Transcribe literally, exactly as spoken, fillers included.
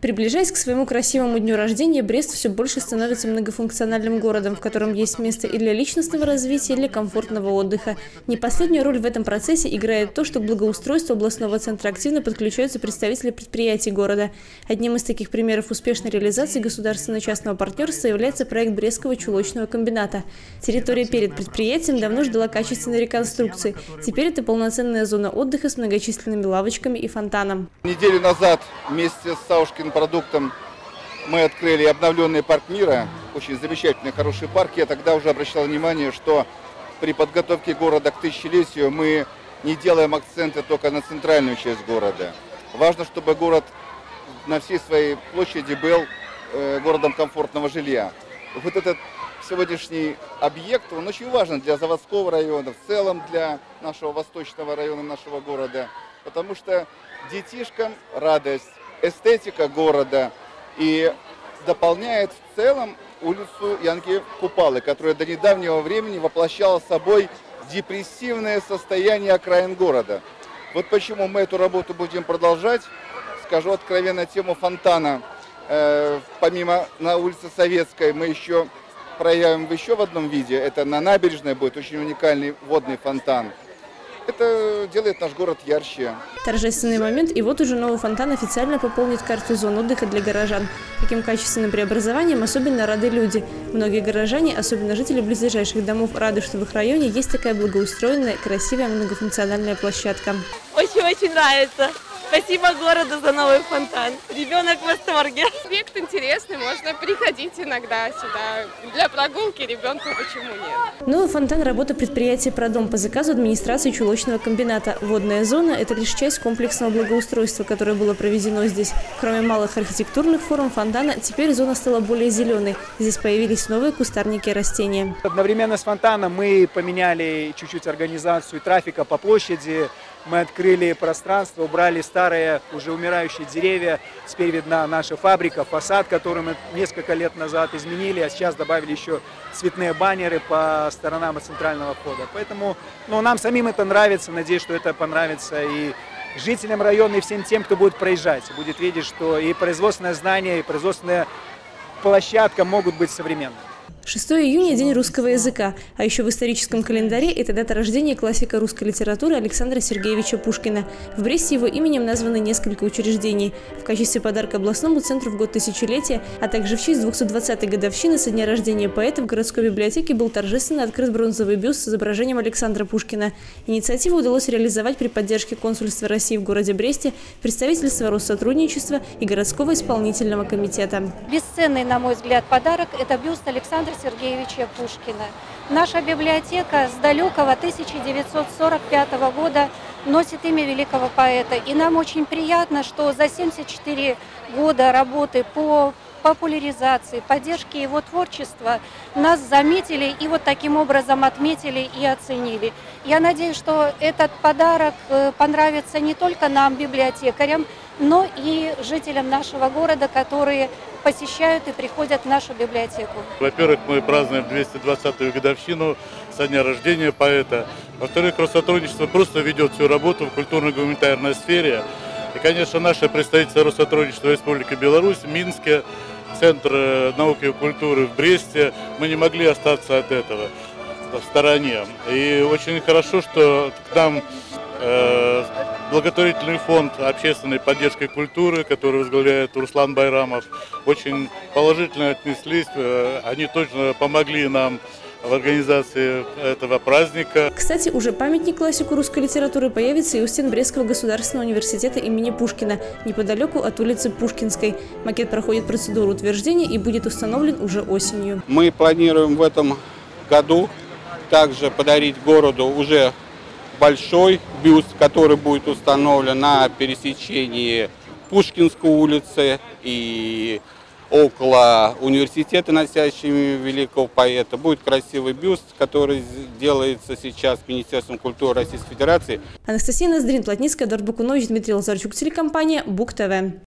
Приближаясь к своему красивому дню рождения, Брест все больше становится многофункциональным городом, в котором есть место и для личностного развития, и для комфортного отдыха. Не последнюю роль в этом процессе играет то, что к благоустройству областного центра активно подключаются представители предприятий города. Одним из таких примеров успешной реализации государственно-частного партнерства является проект Брестского чулочного комбината. Территория перед предприятием давно ждала качественной реконструкции. Теперь это полноценная зона отдыха с многочисленными лавочками и фонтаном. Неделю назад вместе с Саушкин продуктом мы открыли обновленный парк мира, очень замечательный, хороший парк. Я тогда уже обращал внимание, что при подготовке города к тысячелетию мы не делаем акцента только на центральную часть города. Важно, чтобы город на всей своей площади был городом комфортного жилья. Вот этот сегодняшний объект, он очень важен для заводского района, в целом для нашего восточного района, нашего города, потому что детишкам радость, эстетика города, и дополняет в целом улицу Янки Купалы, которая до недавнего времени воплощала собой депрессивное состояние окраин города. Вот почему мы эту работу будем продолжать. Скажу откровенно, тему фонтана, э, помимо на улице Советской, мы еще проявим в еще в одном виде. Это на набережной будет очень уникальный водный фонтан. Это делает наш город ярче. Торжественный момент, и вот уже новый фонтан официально пополнит карту зон отдыха для горожан. Таким качественным преобразованием особенно рады люди. Многие горожане, особенно жители близлежащих домов, рады, что в их районе есть такая благоустроенная, красивая, многофункциональная площадка. Очень-очень нравится. Спасибо городу за новый фонтан. Ребенок в восторге. Объект интересный, можно приходить иногда сюда. Для прогулки ребенку почему нет. Новый фонтан – работа предприятия «Продом» по заказу администрации чулочного комбината. Водная зона – это лишь часть комплексного благоустройства, которое было проведено здесь. Кроме малых архитектурных форм фонтана, теперь зона стала более зеленой. Здесь появились новые кустарники и растения. Одновременно с фонтаном мы поменяли чуть-чуть организацию трафика по площади. Мы открыли пространство, убрали старые, уже умирающие деревья. Теперь видна наша фабрика, фасад, который мы несколько лет назад изменили, а сейчас добавили еще цветные баннеры по сторонам от центрального входа. Поэтому ну, нам самим это нравится, надеюсь, что это понравится и жителям района, и всем тем, кто будет проезжать. Будет видеть, что и производственное здание, и производственная площадка могут быть современными. шестое июня – День русского языка, а еще в историческом календаре это дата рождения классика русской литературы Александра Сергеевича Пушкина. В Бресте его именем названы несколько учреждений. В качестве подарка областному центру в год тысячелетия, а также в честь двухсот двадцатой годовщины со дня рождения поэта в городской библиотеке был торжественно открыт бронзовый бюст с изображением Александра Пушкина. Инициативу удалось реализовать при поддержке консульства России в городе Бресте, представительства Россотрудничества и городского исполнительного комитета. Бесценный, на мой взгляд, подарок – это бюст Александра Сергеевича Пушкина. Наша библиотека с далекого тысяча девятьсот сорок пятого года носит имя великого поэта. И нам очень приятно, что за семьдесят четыре года работы по популяризации, поддержки его творчества нас заметили и вот таким образом отметили и оценили. Я надеюсь, что этот подарок понравится не только нам, библиотекарям, но и жителям нашего города, которые посещают и приходят в нашу библиотеку. Во-первых, мы празднуем двести двадцатую годовщину со дня рождения поэта. Во-вторых, Россотрудничество просто ведет всю работу в культурно-гуманитарной сфере. И, конечно, наше представительство Россотрудничества Республики Беларусь в Минске, Центр науки и культуры в Бресте, мы не могли остаться от этого в стороне. И очень хорошо, что к нам э, благотворительный фонд общественной поддержки культуры, который возглавляет Руслан Байрамов, очень положительно отнеслись. Они точно помогли нам в организации этого праздника. Кстати, уже памятник классику русской литературы появится и у стен Брестского государственного университета имени Пушкина, неподалеку от улицы Пушкинской. Макет проходит процедуру утверждения и будет установлен уже осенью. Мы планируем в этом году также подарить городу уже большой бюст, который будет установлен на пересечении Пушкинской улицы и около университета, носящими великого поэта. Будет красивый бюст, который делается сейчас Министерством культуры Российской Федерации. Анастасия Дмитрий Лазарчук, Дмитрий Лазарчук, телекомпания Бук ТВ.